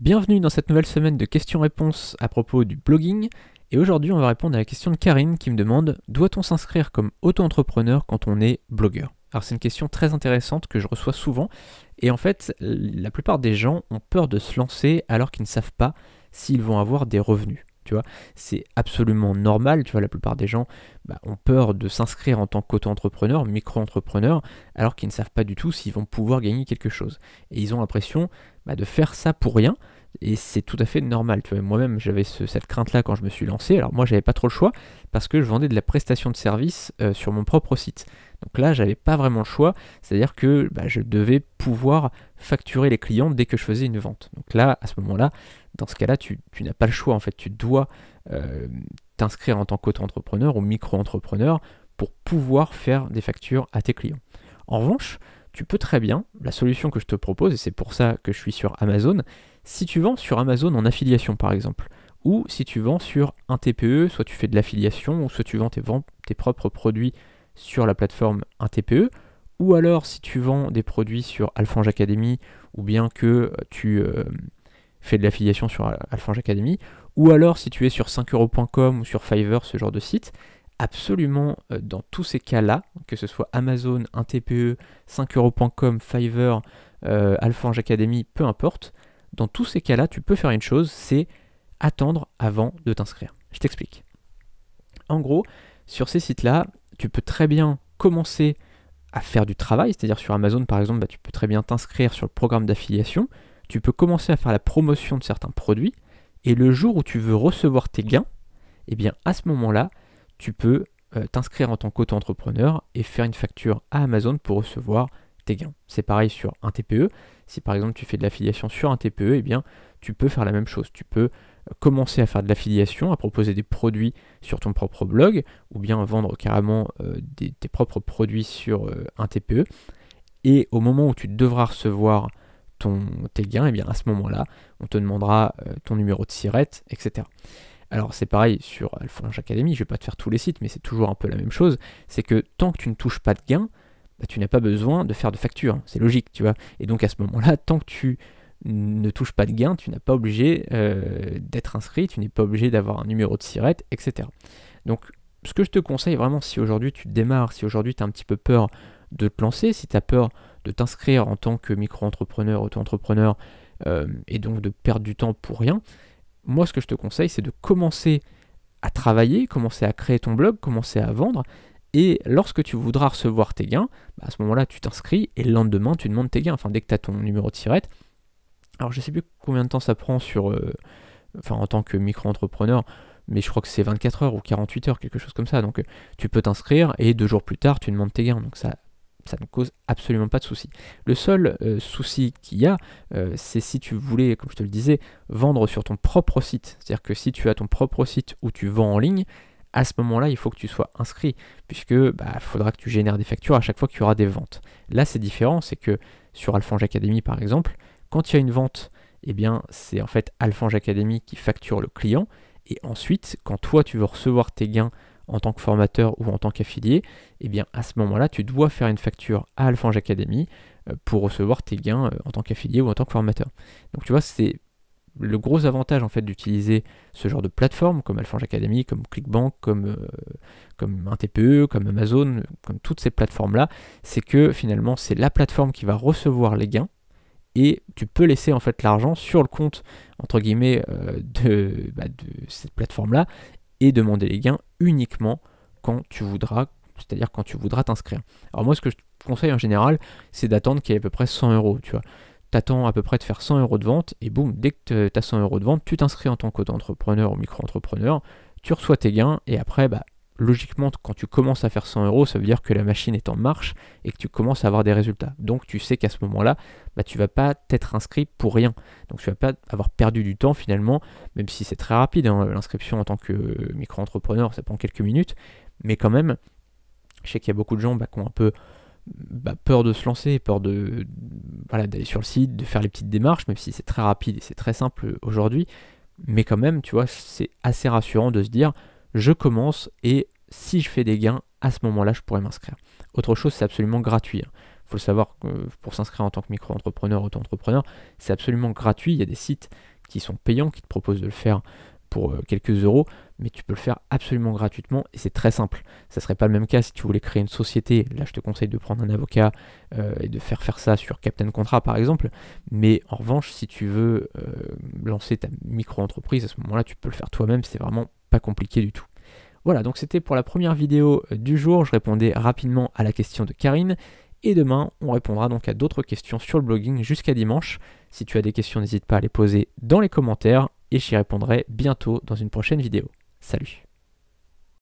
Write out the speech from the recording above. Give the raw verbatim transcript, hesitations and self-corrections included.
Bienvenue dans cette nouvelle semaine de questions-réponses à propos du blogging, et aujourd'hui on va répondre à la question de Karine qui me demande « Doit-on s'inscrire comme auto-entrepreneur quand on est blogueur ?» Alors c'est une question très intéressante que je reçois souvent, et en fait la plupart des gens ont peur de se lancer alors qu'ils ne savent pas s'ils vont avoir des revenus. Tu vois, c'est absolument normal, tu vois, la plupart des gens bah, ont peur de s'inscrire en tant qu'auto-entrepreneur, micro-entrepreneur, alors qu'ils ne savent pas du tout s'ils vont pouvoir gagner quelque chose. Et ils ont l'impression bah, de faire ça pour rien, et c'est tout à fait normal. Tu vois, moi-même, j'avais ce, cette crainte-là quand je me suis lancé. Alors moi, j'avais pas trop le choix, parce que je vendais de la prestation de service euh, sur mon propre site. Donc là, j'avais pas vraiment le choix, c'est-à-dire que bah, je devais pouvoir facturer les clients dès que je faisais une vente. Donc là, à ce moment-là, dans ce cas-là, tu, tu n'as pas le choix, en fait, tu dois euh, t'inscrire en tant qu'auto-entrepreneur ou micro-entrepreneur pour pouvoir faire des factures à tes clients. En revanche, tu peux très bien, la solution que je te propose, et c'est pour ça que je suis sur Amazon, si tu vends sur Amazon en affiliation par exemple, ou si tu vends sur un T P E, soit tu fais de l'affiliation, ou soit tu vends tes, vends tes propres produits sur la plateforme un T P E, ou alors si tu vends des produits sur Alphange Academy, ou bien que tu euh, fais de l'affiliation sur Alphange Academy, ou alors si tu es sur cinq euros point com ou sur Fiverr, ce genre de site, absolument euh, dans tous ces cas-là, que ce soit Amazon, un T P E, cinq euros point com, Fiverr, euh, Alphange Academy, peu importe, dans tous ces cas-là, tu peux faire une chose, c'est attendre avant de t'inscrire. Je t'explique. En gros, sur ces sites-là, tu peux très bien commencer à faire du travail, c'est-à-dire sur Amazon par exemple, bah, tu peux très bien t'inscrire sur le programme d'affiliation, tu peux commencer à faire la promotion de certains produits, et le jour où tu veux recevoir tes gains, eh bien à ce moment-là, tu peux euh, t'inscrire en tant qu'auto-entrepreneur et faire une facture à Amazon pour recevoir tes gains. C'est pareil sur un T P E, si par exemple tu fais de l'affiliation sur un T P E, eh bien tu peux faire la même chose, tu peux commencer à faire de l'affiliation, à proposer des produits sur ton propre blog, ou bien vendre carrément euh, des, tes propres produits sur euh, un T P E, et au moment où tu devras recevoir ton, tes gains, et bien à ce moment-là, on te demandera euh, ton numéro de SIRET, et cetera. Alors c'est pareil sur Alphange Academy, je ne vais pas te faire tous les sites, mais c'est toujours un peu la même chose, c'est que tant que tu ne touches pas de gains, bah, tu n'as pas besoin de faire de facture, c'est logique, tu vois, et donc à ce moment-là, tant que tu ne touche pas de gain, tu n'as pas obligé euh, d'être inscrit, tu n'es pas obligé d'avoir un numéro de SIRET, et cetera. Donc ce que je te conseille vraiment, si aujourd'hui tu démarres, si aujourd'hui tu as un petit peu peur de te lancer, si tu as peur de t'inscrire en tant que micro-entrepreneur, auto-entrepreneur, euh, et donc de perdre du temps pour rien, moi ce que je te conseille c'est de commencer à travailler, commencer à créer ton blog, commencer à vendre, et lorsque tu voudras recevoir tes gains, bah, à ce moment-là tu t'inscris, et le lendemain tu demandes tes gains, enfin dès que tu as ton numéro de SIRET. Alors je sais plus combien de temps ça prend sur, euh, enfin en tant que micro-entrepreneur, mais je crois que c'est vingt-quatre heures ou quarante-huit heures, quelque chose comme ça. Donc tu peux t'inscrire et deux jours plus tard tu demandes tes gains. Donc ça, ça ne cause absolument pas de souci. Le seul euh, souci qu'il y a, euh, c'est si tu voulais, comme je te le disais, vendre sur ton propre site. C'est-à-dire que si tu as ton propre site où tu vends en ligne, à ce moment-là, il faut que tu sois inscrit, puisque bah, faudra que tu génères des factures à chaque fois qu'il y aura des ventes. Là, c'est différent, c'est que sur Alphange Academy, par exemple, quand il y a une vente, eh bien c'est en fait Alphange Academy qui facture le client, et ensuite, quand toi tu veux recevoir tes gains en tant que formateur ou en tant qu'affilié, eh bien à ce moment-là, tu dois faire une facture à Alphange Academy pour recevoir tes gains en tant qu'affilié ou en tant que formateur. Donc tu vois, c'est le gros avantage en fait d'utiliser ce genre de plateforme comme Alphange Academy, comme Clickbank, comme, euh, comme un T P E, comme Amazon, comme toutes ces plateformes-là, c'est que finalement c'est la plateforme qui va recevoir les gains, et tu peux laisser en fait l'argent sur le compte entre guillemets euh, de, bah, de cette plateforme là et demander les gains uniquement quand tu voudras, c'est-à-dire quand tu voudras t'inscrire. Alors moi ce que je te conseille en général, c'est d'attendre qu'il y ait à peu près cent euros, tu vois. T'attends à peu près de faire cent euros de vente, et boum, dès que tu as cent euros de vente, tu t'inscris en tant qu'auto-entrepreneur ou micro-entrepreneur, tu reçois tes gains, et après, bah, logiquement, quand tu commences à faire cent euros, ça veut dire que la machine est en marche et que tu commences à avoir des résultats. Donc tu sais qu'à ce moment-là, bah, tu ne vas pas t'être inscrit pour rien. Donc tu ne vas pas avoir perdu du temps finalement, même si c'est très rapide, hein, l'inscription en tant que micro-entrepreneur, ça prend quelques minutes. Mais quand même, je sais qu'il y a beaucoup de gens bah, qui ont un peu bah, peur de se lancer, peur de voilà, d'aller sur le site, de faire les petites démarches, même si c'est très rapide et c'est très simple aujourd'hui. Mais quand même, tu vois, c'est assez rassurant de se dire... je commence et si je fais des gains, à ce moment-là, je pourrais m'inscrire. Autre chose, c'est absolument gratuit. Il faut le savoir, pour s'inscrire en tant que micro-entrepreneur, auto-entrepreneur, c'est absolument gratuit. Il y a des sites qui sont payants, qui te proposent de le faire pour quelques euros, mais tu peux le faire absolument gratuitement et c'est très simple. Ça serait pas le même cas si tu voulais créer une société. Là, je te conseille de prendre un avocat euh, et de faire faire ça sur Captain Contrat, par exemple. Mais en revanche, si tu veux euh, lancer ta micro-entreprise, à ce moment-là, tu peux le faire toi-même. C'est vraiment pas compliqué du tout. Voilà, donc c'était pour la première vidéo du jour. Je répondais rapidement à la question de Karine. Et demain, on répondra donc à d'autres questions sur le blogging jusqu'à dimanche. Si tu as des questions, n'hésite pas à les poser dans les commentaires et j'y répondrai bientôt dans une prochaine vidéo. Salut!